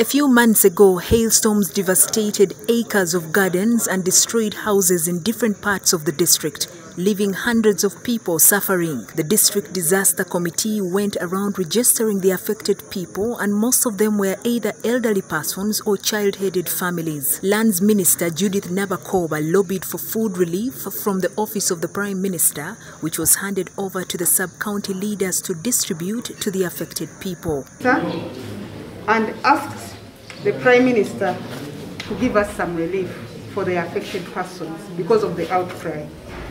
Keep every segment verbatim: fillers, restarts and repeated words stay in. A few months ago, hailstorms devastated acres of gardens and destroyed houses in different parts of the district, leaving hundreds of people suffering. The district disaster committee went around registering the affected people, and most of them were either elderly persons or child-headed families. Lands Minister Judith Nabakoba lobbied for food relief from the office of the Prime Minister, which was handed over to the sub-county leaders to distribute to the affected people. And asked the Prime Minister to give us some relief for the affected persons because of the outcry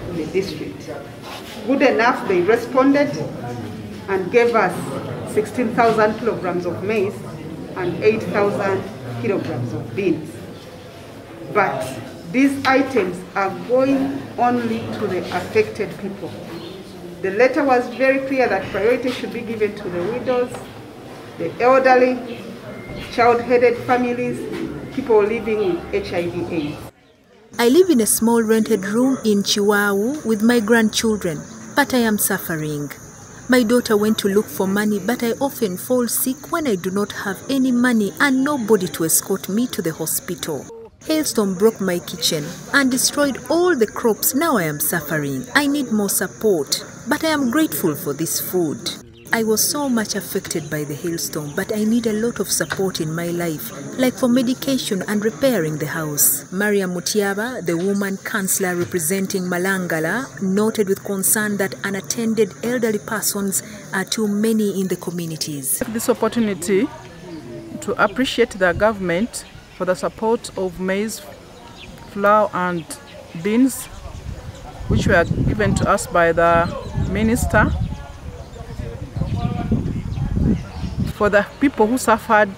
in the district. Good enough, they responded and gave us sixteen thousand kilograms of maize and eight thousand kilograms of beans. But these items are going only to the affected people. The letter was very clear that priority should be given to the widows, the elderly, child-headed families, people living with H I V AIDS. I live in a small rented room in Chihuahua with my grandchildren, but I am suffering. My daughter went to look for money, but I often fall sick when I do not have any money and nobody to escort me to the hospital. Hailstorm broke my kitchen and destroyed all the crops. Now I am suffering. I need more support, but I am grateful for this food. I was so much affected by the hailstorm, but I need a lot of support in my life, like for medication and repairing the house. Maria Mutiaba, the woman councillor representing Malangala, noted with concern that unattended elderly persons are too many in the communities. This opportunity to appreciate the government for the support of maize, flour and beans, which were given to us by the minister, for the people who suffered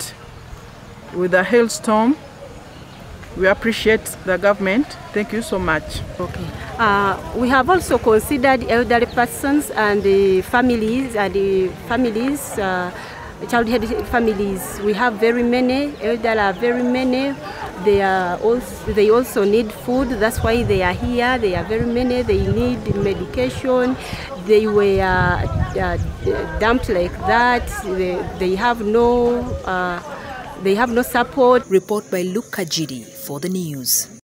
with the hailstorm. We appreciate the government. Thank you so much. Okay. Uh, we have also considered elderly persons and the families, and the families, uh, child-headed families. We have very many, elderly are very many. They, are also, they also need food, that's why they are here. They are very many, they need medication. They were uh, uh, dumped like that. They, they, have no, uh, they have no support. Report by Luke Kajidi for the news.